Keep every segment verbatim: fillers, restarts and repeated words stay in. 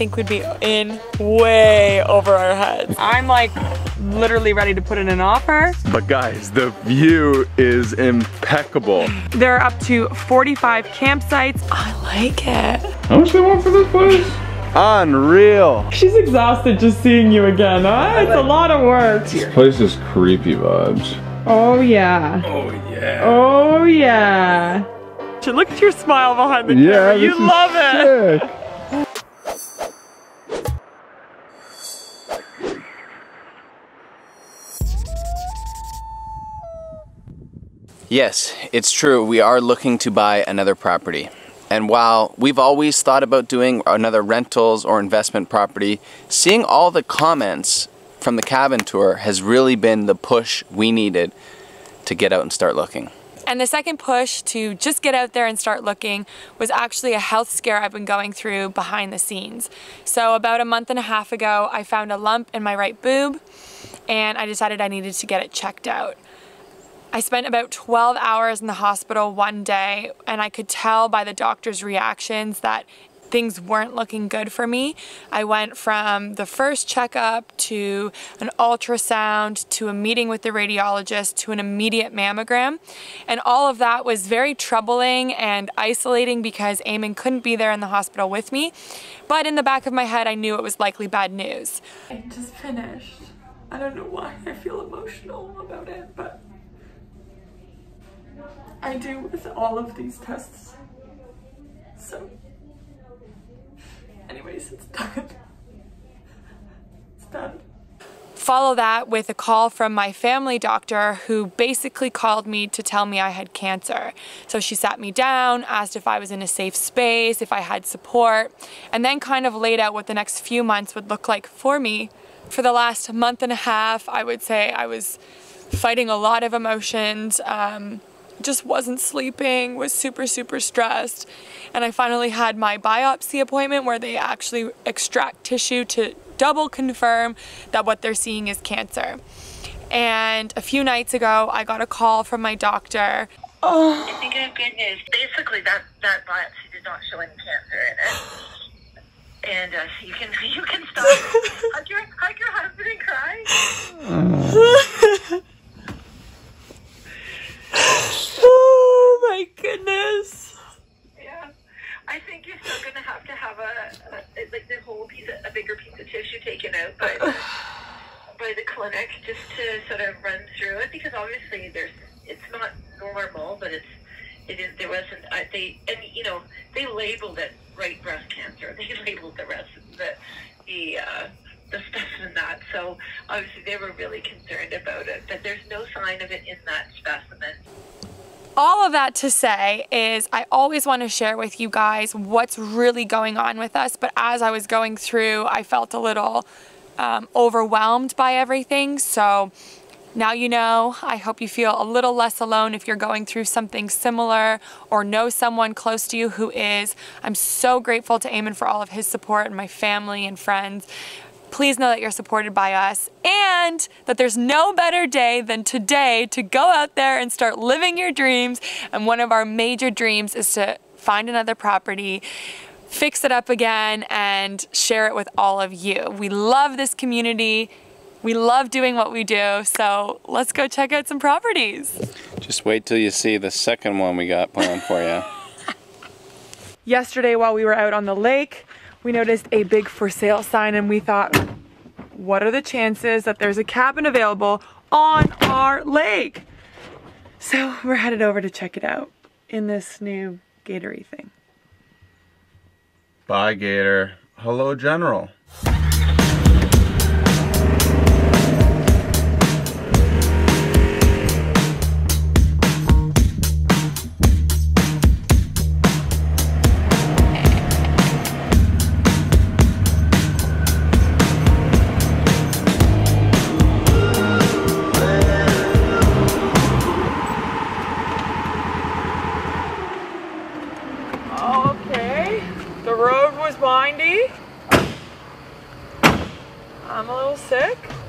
think would be in way over our heads. I'm like literally ready to put in an offer. But guys, the view is impeccable. There are up to forty-five campsites. I like it. How much do they want for this place? Unreal. She's exhausted just seeing you again, huh? It's a lot of work. This place is creepy vibes. Oh yeah. Oh yeah. Oh yeah. Look at your smile behind the yeah, camera. You love it. Sick. Yes, it's true. We are looking to buy another property. And while we've always thought about doing another rentals or investment property, seeing all the comments from the cabin tour has really been the push we needed to get out and start looking. And the second push to just get out there and start looking was actually a health scare I've been going through behind the scenes. So about a month and a half ago, I found a lump in my right boob and I decided I needed to get it checked out. I spent about twelve hours in the hospital one day, and I could tell by the doctor's reactions that things weren't looking good for me. I went from the first checkup to an ultrasound to a meeting with the radiologist to an immediate mammogram. And all of that was very troubling and isolating because Eamon couldn't be there in the hospital with me. But in the back of my head, I knew it was likely bad news. I just finished. I don't know why I feel emotional about it, but I do with all of these tests. So. Anyways, it's done. It's done. Follow that with a call from my family doctor who basically called me to tell me I had cancer. So she sat me down, asked if I was in a safe space, if I had support, and then kind of laid out what the next few months would look like for me. For the last month and a half, I would say I was fighting a lot of emotions. Um, just wasn't sleeping, was super, super stressed. And I finally had my biopsy appointment where they actually extract tissue to double confirm that what they're seeing is cancer. And a few nights ago, I got a call from my doctor. Oh. I think I have good news. Basically, that, that biopsy did not show any cancer in it. And uh, you can you can stop. hug, your, hug your husband and cry. Oh my goodness. Yeah, I think you're still gonna have to have a, a like the whole piece of, a bigger piece of tissue taken out by the, by the clinic just to sort of run through it, because obviously there's it's not normal, but it's it is there wasn't I, they and you know they labeled it right breast cancer. They labeled the rest the the uh the specimen that, so obviously they were really concerned about it, but there's no sign of it in that specimen. All of that to say is I always want to share with you guys what's really going on with us, but as I was going through, I felt a little um, overwhelmed by everything, so now you know. I hope you feel a little less alone if you're going through something similar or know someone close to you who is. I'm so grateful to Eamon for all of his support and my family and friends. Please know that you're supported by us and that there's no better day than today to go out there and start living your dreams. And one of our major dreams is to find another property, fix it up again, and share it with all of you. We love this community. We love doing what we do. So let's go check out some properties. Just wait till you see the second one we got planned for you. Yesterday while we were out on the lake, we noticed a big for sale sign and we thought, what are the chances that there's a cabin available on our lake? So we're headed over to check it out in this new Gatorade thing. Bye Gator. Hello General.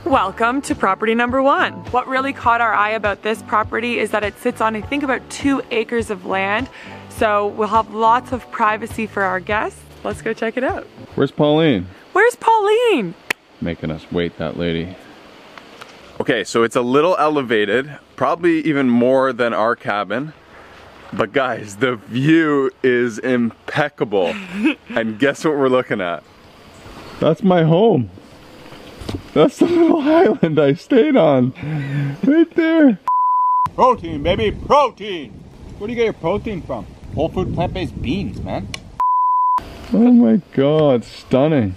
Welcome to property number one. What really caught our eye about this property is that it sits on I think about two acres of land, so we'll have lots of privacy for our guests. let's go check it out. Where's Pauline? Where's Pauline? Making us wait, that lady. Okay, so it's a little elevated, probably even more than our cabin. But guys, the view is impeccable. And guess what we're looking at? That's my home. That's the little island I stayed on. Right there. Protein, baby, protein. Where do you get your protein from? Whole food plant-based beans, man. Oh my God, stunning.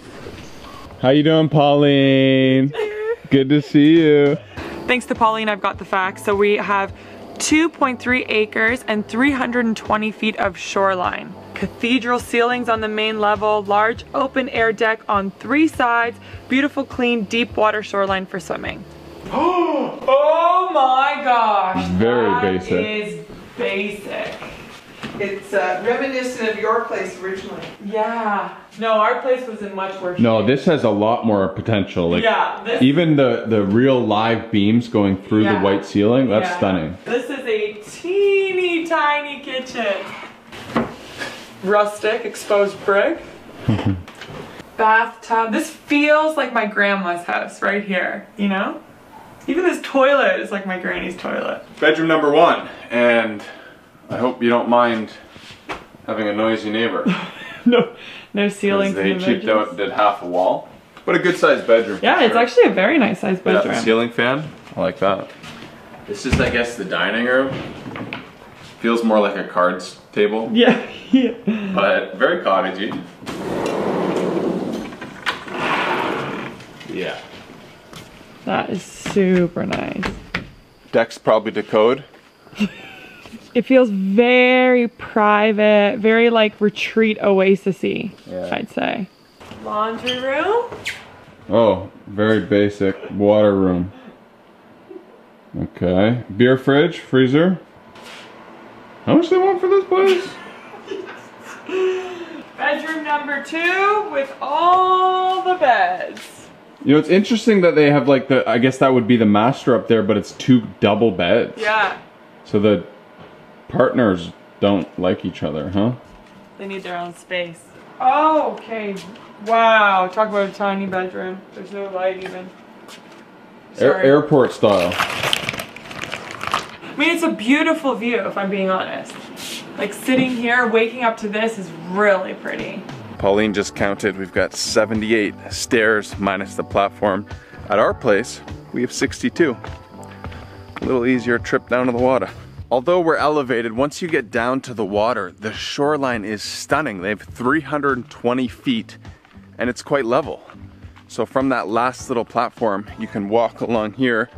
How you doing, Pauline? Good to see you. Thanks to Pauline, I've got the facts. So we have two point three acres and three hundred twenty feet of shoreline. Cathedral ceilings on the main level, large open air deck on three sides, beautiful clean deep water shoreline for swimming. Oh my gosh! Very that basic. Is basic. It's uh, reminiscent of your place originally. Yeah. No, our place was in much worse shape. No, this has a lot more potential. Like, yeah. This, even the, the real live beams going through yeah. the white ceiling, that's yeah. stunning. This is a teeny tiny kitchen. Rustic, exposed brick. Bathtub. This feels like my grandma's house right here, you know? Even this toilet is like my granny's toilet. Bedroom number one, and I hope you don't mind having a noisy neighbor. No, no ceilings. They cheaped out, did half a wall. But a good sized bedroom. Yeah, it's sure. actually a very nice sized bedroom. Yeah, ceiling fan, I like that. This is, I guess, the dining room. Feels more like a cards table. Yeah, yeah. But very cottagey. Yeah. That is super nice. Deck's probably to code. It feels very private, very like retreat oasis-y, yeah. I'd say. Laundry room? Oh, very basic water room. Okay. Beer fridge, freezer. How much do they want for this place? Bedroom number two with all the beds. You know, it's interesting that they have like the, I guess that would be the master up there, but it's two double beds. Yeah. So the partners don't like each other, huh? They need their own space. Oh, okay. Wow. Talk about a tiny bedroom. There's no light even. Air airport style. I mean, it's a beautiful view if I'm being honest. Like sitting here, waking up to this is really pretty. Pauline just counted, we've got seventy-eight stairs minus the platform. At our place, we have sixty-two. A little easier trip down to the water. Although we're elevated, once you get down to the water, the shoreline is stunning. They have three hundred twenty feet and it's quite level. So from that last little platform, you can walk along here.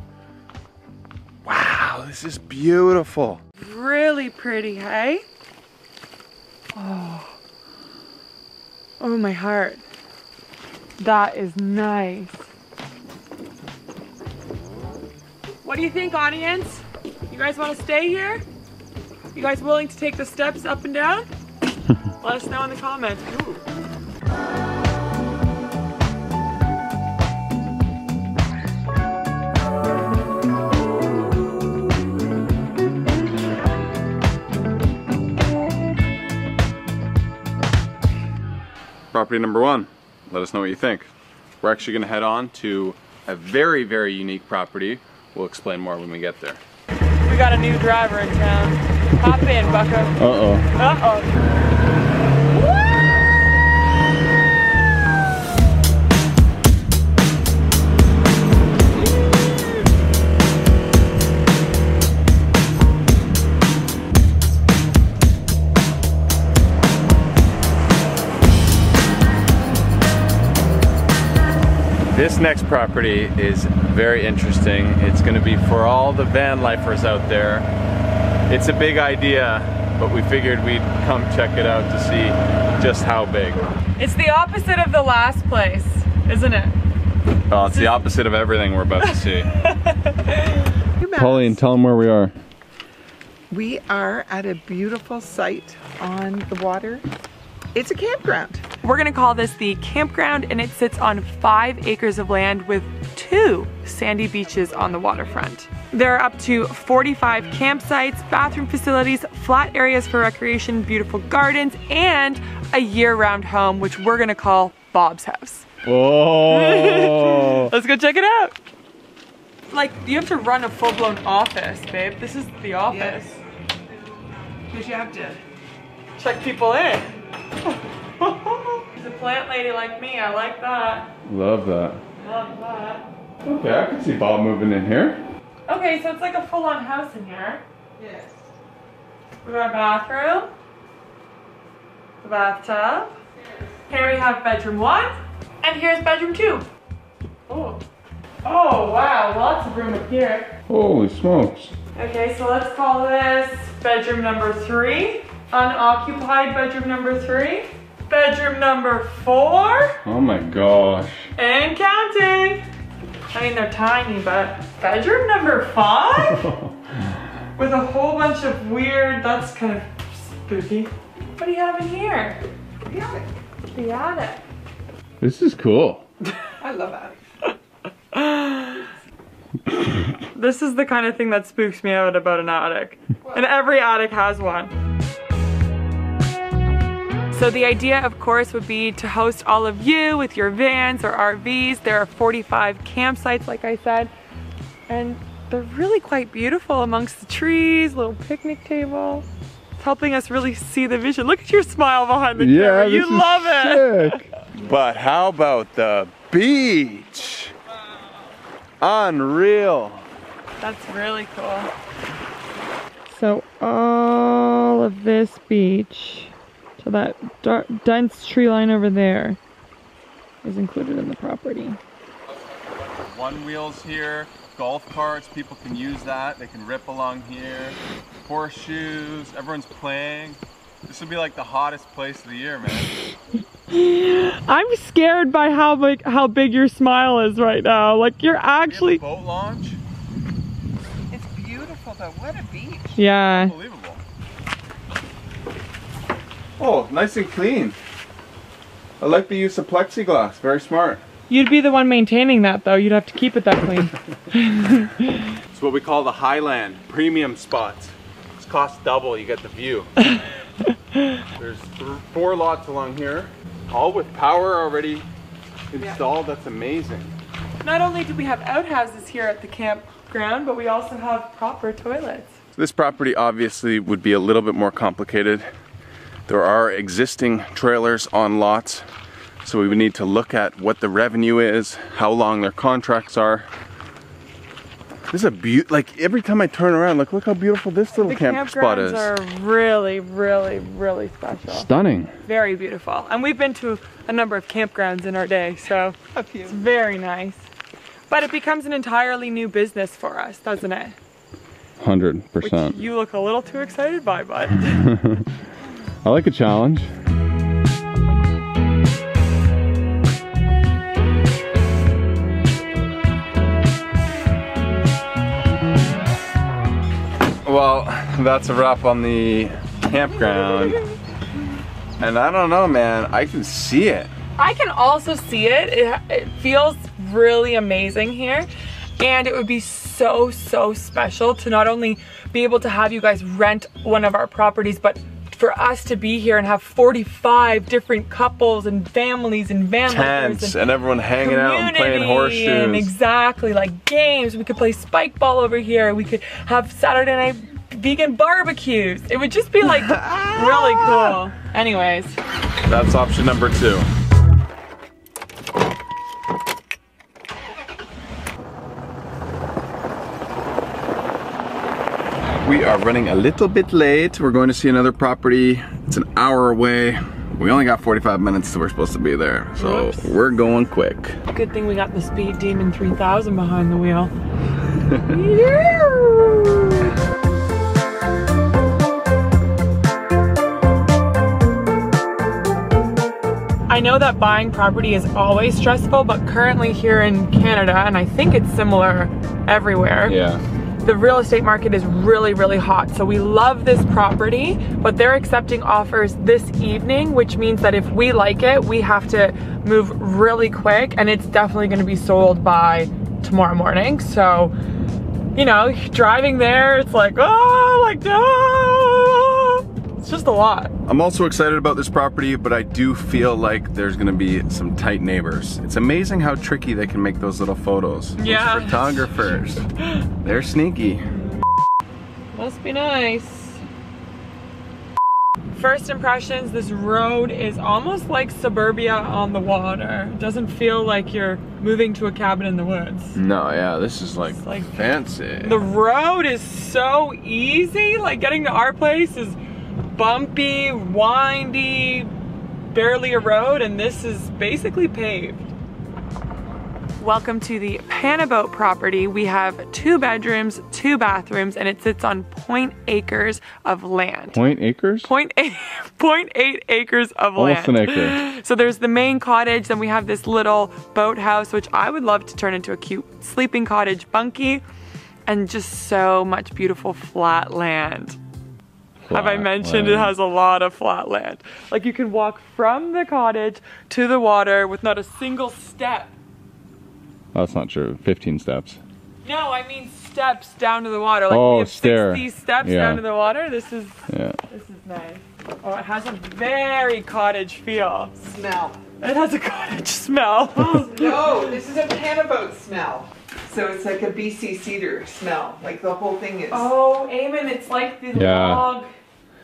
Wow, this is beautiful. Really pretty, hey? Oh. Oh, my heart. That is nice. What do you think, audience? You guys want to stay here? You guys willing to take the steps up and down? Let us know in the comments. Ooh. Property number one, let us know what you think. We're actually gonna head on to a very, very unique property. We'll explain more when we get there. We got a new driver in town. Hop in, bucko. Uh-oh. This next property is very interesting. It's gonna be for all the van lifers out there. It's a big idea, but we figured we'd come check it out to see just how big. It's the opposite of the last place, isn't it? Well, it's the opposite of everything we're about to see. Pauline, tell them where we are. We are at a beautiful site on the water. It's a campground. We're gonna call this the campground, and it sits on five acres of land with two sandy beaches on the waterfront. There are up to forty-five campsites, bathroom facilities, flat areas for recreation, beautiful gardens, and a year-round home, which we're gonna call Bob's house. Oh! Let's go check it out. Like, you have to run a full-blown office, babe. This is the office. Because yes. You have to check people in. As a plant lady like me, I like that. Love that. Love that. Okay, I can see Bob moving in here. Okay, so it's like a full-on house in here. Yes. We got our bathroom. The bathtub. Yes. Here we have bedroom one. And here's bedroom two. Oh. Oh, wow, lots of room up here. Holy smokes. Okay, so let's call this bedroom number three. Unoccupied bedroom number three. Bedroom number four. Oh my gosh. And counting. I mean, they're tiny, but bedroom number five? With a whole bunch of weird, that's kind of spooky. What do you have in here? The attic. The attic. This is cool. I love attics. This is the kind of thing that spooks me out about an attic. And every attic has one. So the idea, of course, would be to host all of you with your vans or R Vs. There are forty-five campsites, like I said, and they're really quite beautiful amongst the trees, little picnic table. It's helping us really see the vision. Look at your smile behind the yeah, camera. You love sick. It. But how about the beach? Unreal. That's really cool. So all of this beach, so that dark, dense tree line over there is included in the property. One wheel's here, golf carts, people can use that. They can rip along here, horseshoes, everyone's playing. This would be like the hottest place of the year, man. I'm scared by how big, how big your smile is right now. Like, you're actually... You boat launch? It's beautiful, though. What a beach. Yeah. Unbelievable. Oh, nice and clean. I like the use of plexiglass. Very smart. You'd be the one maintaining that, though. You'd have to keep it that clean. It's what we call the Highland Premium Spots. It's cost double. You get the view. There's th four lots along here. All with power already installed, yeah. That's amazing. Not only do we have outhouses here at the campground, but we also have proper toilets. This property obviously would be a little bit more complicated. There are existing trailers on lots, so we would need to look at what the revenue is, how long their contracts are. This is a beaut, like every time I turn around, look, look how beautiful this little camp spot is. The campgrounds are really, really, really special. Stunning. Very beautiful. And we've been to a number of campgrounds in our day, so a few. It's very nice. But it becomes an entirely new business for us, doesn't it? one hundred percent. Which you look a little too excited by, bud. I like a challenge. Well, that's a wrap on the campground. And I don't know, man, I can see it. I can also see it. It, it feels really amazing here. And it would be so, so special to not only be able to have you guys rent one of our properties, but for us to be here and have forty-five different couples and families and van tents and, and everyone hanging out and playing horseshoes. And exactly, like games. We could play spike ball over here. We could have Saturday night vegan barbecues. It would just be like really cool. Anyways. That's option number two. We are running a little bit late. We're going to see another property. It's an hour away. We only got forty-five minutes till we're supposed to be there. So oops. We're going quick. Good thing we got the Speed Demon three thousand behind the wheel. Yeah. I know that buying property is always stressful, but currently here in Canada, and I think it's similar everywhere, yeah, the real estate market is really, really hot. So we love this property, but they're accepting offers this evening, which means that if we like it, we have to move really quick, and it's definitely gonna be sold by tomorrow morning. So, you know, driving there, it's like, oh, like, oh. It's just a lot. I'm also excited about this property, but I do feel like there's gonna be some tight neighbors. It's amazing how tricky they can make those little photos. Yeah. Those photographers. They're sneaky. Must be nice. First impressions, this road is almost like suburbia on the water. It doesn't feel like you're moving to a cabin in the woods. No, yeah, this is like, like fancy. The road is so easy. Like getting to our place is bumpy, windy, barely a road, and this is basically paved. Welcome to the Pan-Abode property. We have two bedrooms, two bathrooms, and it sits on point acres of land. Point acres? Point eight, point eight acres of Almost land. Almost an acre. So there's the main cottage, then we have this little boathouse, which I would love to turn into a cute sleeping cottage bunkie, and just so much beautiful flat land. Flat have I mentioned land. It has a lot of flat land. Like you can walk from the cottage to the water with not a single step. That's not true. fifteen steps. No, I mean steps down to the water. Like oh, we have sixty steps yeah. down to the water. This is yeah. this is nice. Oh, it has a very cottage feel. Smell. It has a cottage smell. Oh, no, this is a Pan-Abode smell. So it's like a B C cedar smell. Like the whole thing is. Oh, Eamon, it's like the yeah. log.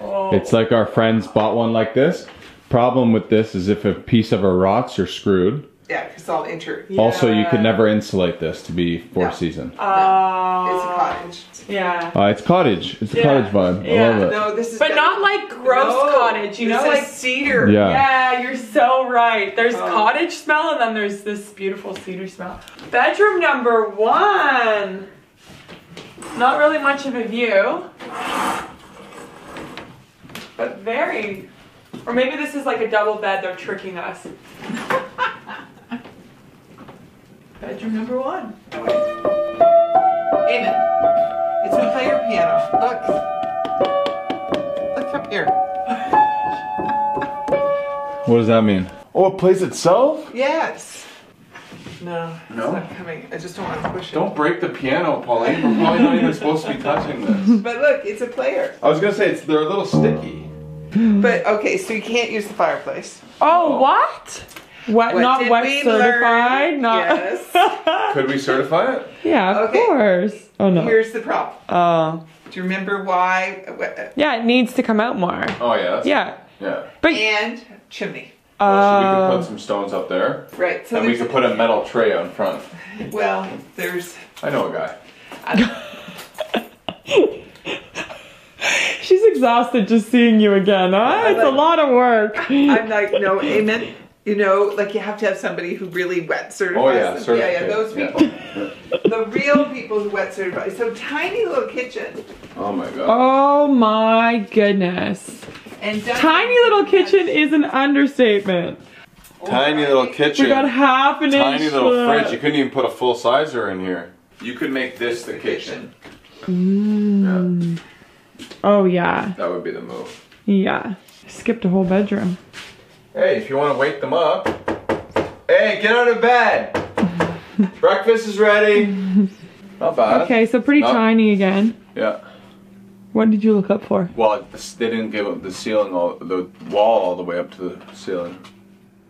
Oh. It's like our friends bought one like this. Problem with this is if a piece of it rots, you're screwed. Yeah, it's all inter. Yeah. Also, you could never insulate this to be four no. season. Oh, no. It's a cottage. Yeah. Uh, it's cottage. It's a yeah. cottage vibe. Yeah. I love it. No, this is but not like gross no. cottage. You this know, like cedar. Yeah. yeah, you're so right. There's oh. cottage smell, and then there's this beautiful cedar smell. Bedroom number one. Not really much of a view, but very. Or maybe this is like a double bed. They're tricking us. Bedroom number one. Amen. It's a player piano. Look. Look up here. What does that mean? Oh, it plays itself? Yes. No. No? It's not coming. I just don't want to push it. Don't break the piano, Pauline. We're probably not even supposed to be touching this. But look, it's a player. I was going to say, it's they're a little sticky. But, okay, so you can't use the fireplace. Oh, oh. what? What, what not wet certified? Not yes. Could we certify it? Yeah, of okay. course. Oh no. Here's the problem. Oh. Do you remember why? Yeah, it needs to come out more. Oh yeah. That's yeah. Cool. Yeah. But and chimney. Oh. Uh, so we could put some stones up there. Right. So and we could put a metal tray out in front. Well, there's. I know a guy. I She's exhausted just seeing you again. Huh? It's like, a lot of work. I'm like, no, amen. You know, like you have to have somebody who really wet certifies. Oh yeah, them. Yeah, yeah, those people. Yeah. The real people who wet certify. So tiny little kitchen. Oh my god. Oh my goodness. And tiny little kitchen is an understatement. Tiny little kitchen. We got half an inch. Tiny little fridge. You couldn't even put a full sizer in here. You could make this the kitchen. Mm. Yeah. Oh yeah. That would be the move. Yeah. Skipped a whole bedroom. Hey, if you want to wake them up. Hey, get out of bed. Breakfast is ready. Not bad. Okay, so pretty Not, tiny again. Yeah. What did you look up for? Well, they didn't give up the ceiling, all, the wall all the way up to the ceiling.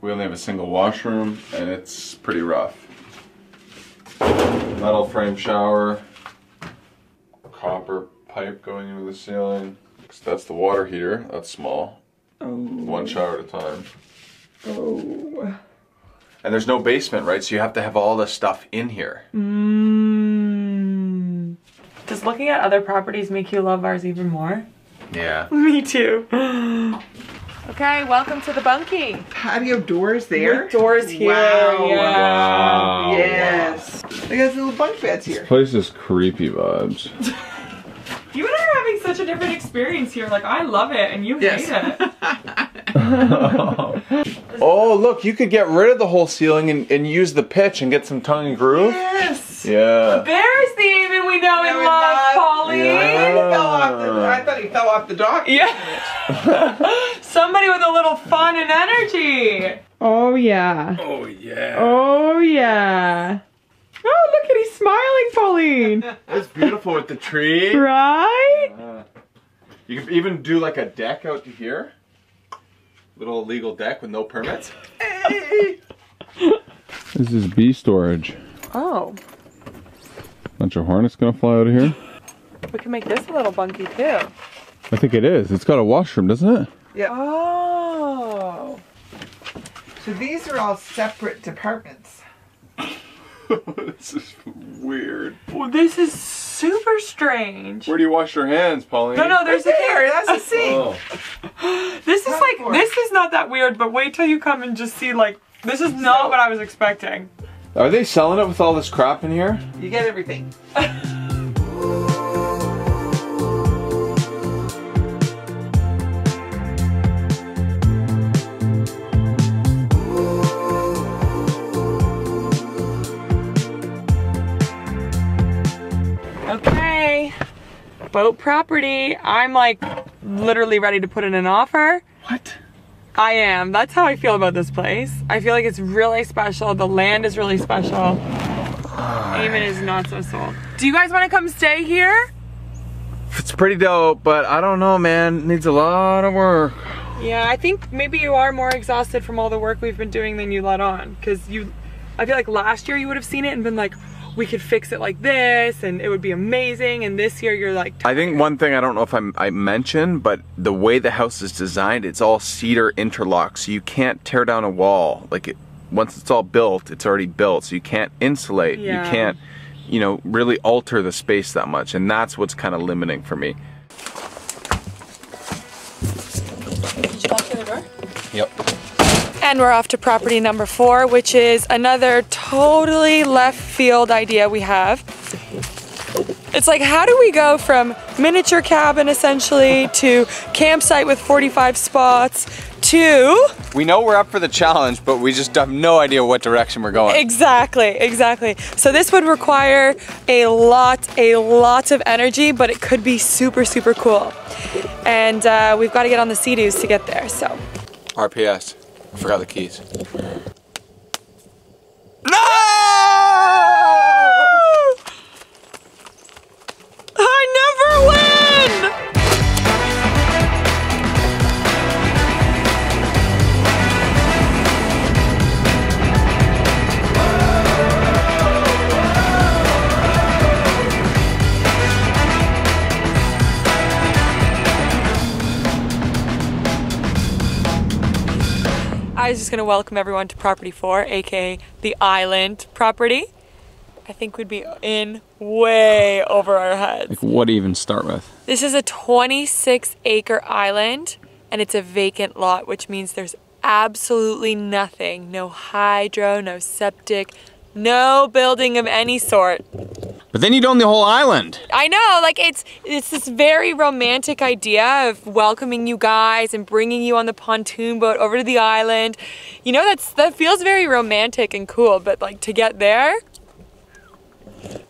We only have a single washroom, and it's pretty rough. Metal frame shower. Copper pipe going into the ceiling. So that's the water heater. That's small. Oh. One shower at a time. Oh. And there's no basement, right? So you have to have all the stuff in here. Mm. Does looking at other properties make you love ours even more? Yeah. Me too. Okay, welcome to the bunkie. Patio doors there. With doors here. Wow. Yeah. Wow. Yes. They got little bunk beds here. This place is creepy vibes. You and I are having such a different experience here. Like, I love it, and you yes. hate it. Oh, look, you could get rid of the whole ceiling and, and use the pitch and get some tongue and groove. Yes. Yeah. There's the Eamon we know and love, Pauline. Yeah. He fell off the, I thought he fell off the dock. Yeah. Somebody with a little fun and energy. Oh, yeah. Oh, yeah. Oh, yeah. Oh, look at he's smiling, Pauline. That's beautiful with the tree. Right? Uh, You can even do like a deck out to here. Little illegal deck with no permits. Hey! This is bee storage. Oh. Bunch of hornets gonna fly out of here. We can make this a little bunky too. I think it is. It's got a washroom, doesn't it? Yeah. Oh. So these are all separate departments. This is weird. Well, this is super strange. Where do you wash your hands, Pauline? No, no, there's right a there. That's a sink. Oh. This is like, this is not that weird, but wait till you come and just see, like, this is not what I was expecting. Are they selling it with all this crap in here? You get everything. Okay, boat property. I'm like literally ready to put in an offer. What? I am. That's how I feel about this place. I feel like it's really special. The land is really special. Eamon is not so sold. Do you guys want to come stay here? It's pretty dope, but I don't know, man. It needs a lot of work. Yeah, I think maybe you are more exhausted from all the work we've been doing than you let on. Because you, I feel like last year you would have seen it and been like, we could fix it like this and it would be amazing, and this year you're like tired. I think one thing I don't know if I'm, I mentioned, but the way the house is designed, it's all cedar interlock, so you can't tear down a wall. Like it, once it's all built, it's already built, so you can't insulate, yeah. You can't, you know, really alter the space that much, and that's what's kind of limiting for me. Did you lock the door? Yep. And we're off to property number four, which is another totally left field idea we have. It's like, how do we go from miniature cabin essentially to campsite with forty-five spots to... We know we're up for the challenge, but we just have no idea what direction we're going. Exactly, exactly. So this would require a lot, a lot of energy, but it could be super, super cool. And uh, we've got to get on the Sea-Doos to get there, so. R P S. I forgot the keys. No! I never I was just gonna welcome everyone to property four, aka the island property. I think we'd be in way over our heads. Like, what do you even start with? This is a twenty-six acre island, and it's a vacant lot, which means there's absolutely nothing. No hydro, no septic, no building of any sort. But then you'd own the whole island. I know, like it's it's this very romantic idea of welcoming you guys and bringing you on the pontoon boat over to the island. You know, that's that feels very romantic and cool, but like to get there?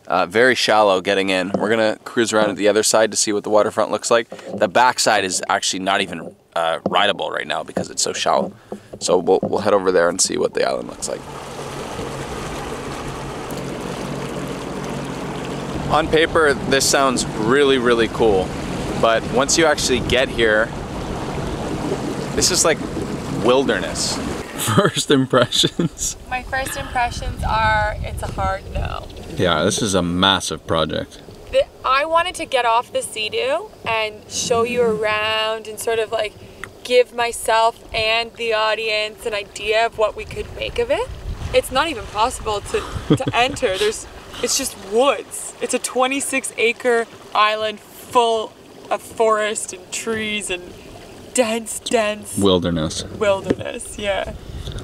Uh, very shallow getting in. We're gonna cruise around at the other side to see what the waterfront looks like. The backside is actually not even uh, rideable right now because it's so shallow. So we'll, we'll head over there and see what the island looks like. On paper, this sounds really, really cool, but once you actually get here, this is like wilderness. First impressions? My first impressions are it's a hard no. Yeah, this is a massive project. The, I wanted to get off the Sea-Doo and show you around and sort of like give myself and the audience an idea of what we could make of it. It's not even possible to, to enter. There's. It's just woods. It's a twenty-six acre island full of forest and trees and dense, dense... Wilderness. Wilderness, yeah.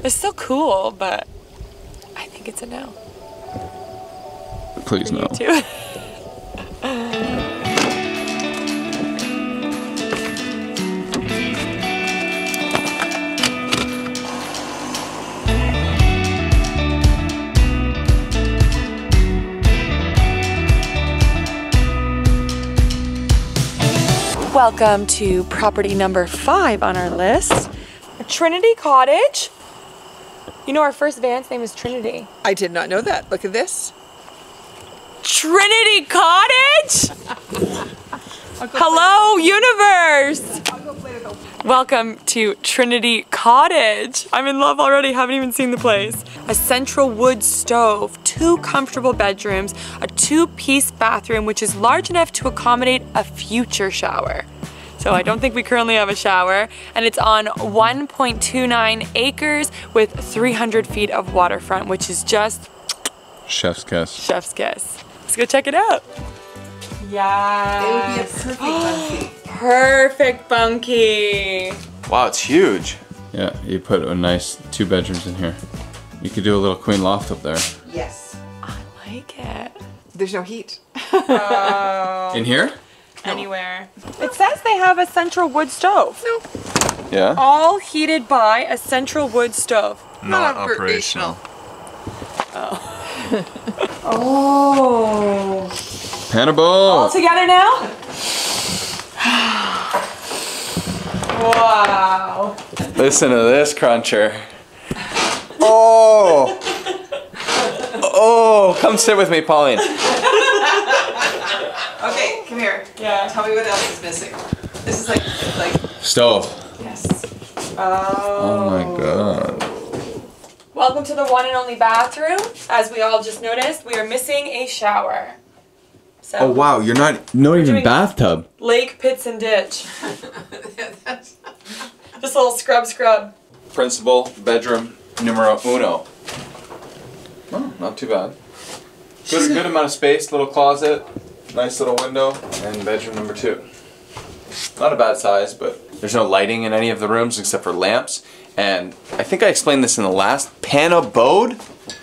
It's still cool, but I think it's a no. Please no. Too. Welcome to property number five on our list, Trinity Cottage. You know, our first van's name is Trinity. I did not know that. Look at this. Trinity Cottage? Hello, universe! Welcome to Trinity Cottage. I'm in love already, haven't even seen the place. A central wood stove, two comfortable bedrooms, a two-piece bathroom which is large enough to accommodate a future shower. So I don't think we currently have a shower, and it's on one point two nine acres with three hundred feet of waterfront, which is just chef's kiss. Chef's kiss. Let's go check it out. Yeah. It would be a perfect bunkie. Perfect bunkie. Wow, it's huge. Yeah, you put a nice two bedrooms in here. You could do a little queen loft up there. Yes. I like it. There's no heat. Oh. In here? Anywhere. It says they have a central wood stove. No. Yeah. All heated by a central wood stove. Not, Not operational. operational. Oh. Oh. Pan-Abode! All together now? Wow. Listen to this cruncher. Oh! Oh, come sit with me, Pauline. Okay, come here. Yeah. Tell me what else is missing. This is like... like stove. Yes. Oh. Oh my god. Welcome to the one and only bathroom. As we all just noticed, we are missing a shower. So oh wow, you're not, not even bathtub. Lake, pits, and ditch. Just a little scrub scrub. Principal bedroom numero uno. Oh, not too bad. Good, good amount of space, little closet, nice little window, and bedroom number two. Not a bad size, but there's no lighting in any of the rooms except for lamps. And I think I explained this in the last Pan-Abode.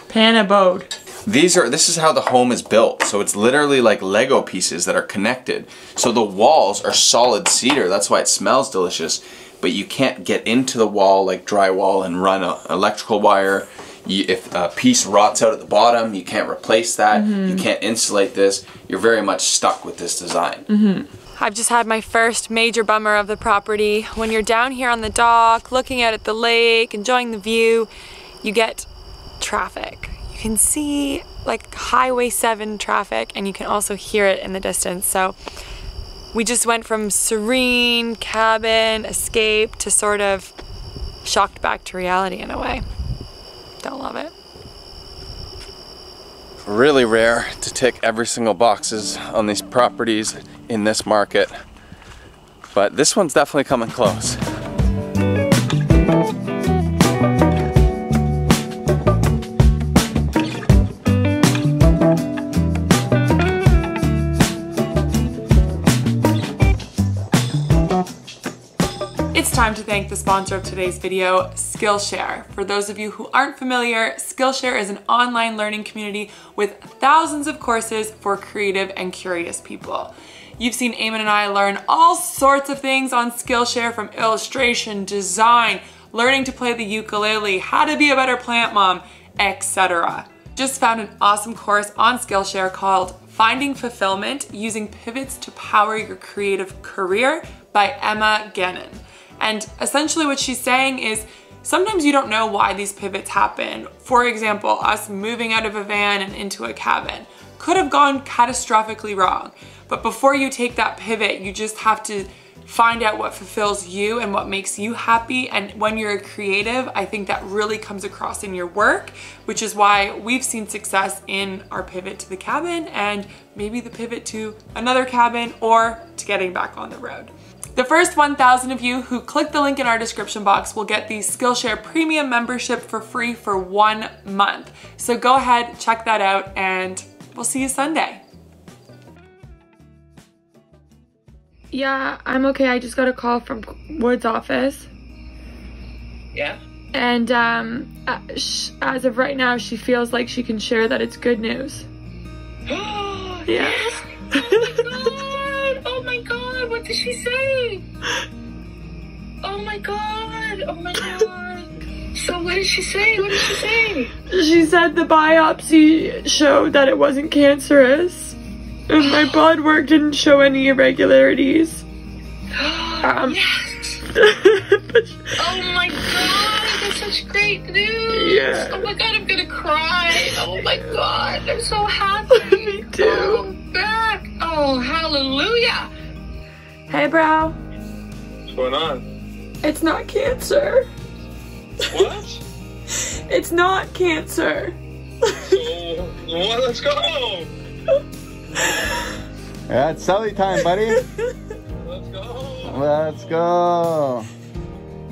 Pan-Abode. These are, this is how the home is built. So it's literally like Lego pieces that are connected. So the walls are solid cedar. That's why it smells delicious. But you can't get into the wall like drywall and run an electrical wire. You, if a piece rots out at the bottom, you can't replace that. Mm-hmm. You can't insulate this. You're very much stuck with this design. Mm-hmm. I've just had my first major bummer of the property. When you're down here on the dock, looking out at the lake, enjoying the view, you get traffic. You can see like Highway seven traffic, and you can also hear it in the distance. So we just went from serene cabin escape to sort of shocked back to reality in a way. Don't love it. Really rare to tick every single boxes on these properties in this market, but this one's definitely coming close. Time to thank the sponsor of today's video, Skillshare. For those of you who aren't familiar, Skillshare is an online learning community with thousands of courses for creative and curious people. You've seen Eamon and I learn all sorts of things on Skillshare, from illustration, design, learning to play the ukulele, how to be a better plant mom, et cetera. Just found an awesome course on Skillshare called Finding Fulfillment: Using Pivots to Power Your Creative Career by Emma Gannon. And essentially what she's saying is sometimes you don't know why these pivots happen. For example, us moving out of a van and into a cabin could have gone catastrophically wrong. But before you take that pivot, you just have to find out what fulfills you and what makes you happy. And when you're a creative, I think that really comes across in your work, which is why we've seen success in our pivot to the cabin and maybe the pivot to another cabin or to getting back on the road. The first one thousand of you who click the link in our description box will get the Skillshare Premium membership for free for one month. So go ahead, check that out, and we'll see you Sunday. Yeah, I'm okay. I just got a call from Wood's office. Yeah? And um, as of right now, she feels like she can share that it's good news. Oh, yeah. Yes! Oh my God. Oh my god, what did she say? Oh my god, oh my god. So what did she say? What did she say? She said the biopsy showed that it wasn't cancerous. And my blood work didn't show any irregularities. Um, yes! But oh my god, that's such great news! Yeah. Oh my god, I'm gonna cry. Oh my god, I'm so happy. Me too. Oh, back. Oh, hallelujah. Hey, bro. What's going on? It's not cancer. What? It's not cancer. So, well, let's go. Yeah, it's selly time, buddy. Let's go. Let's go.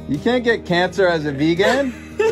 You can't get cancer as a vegan.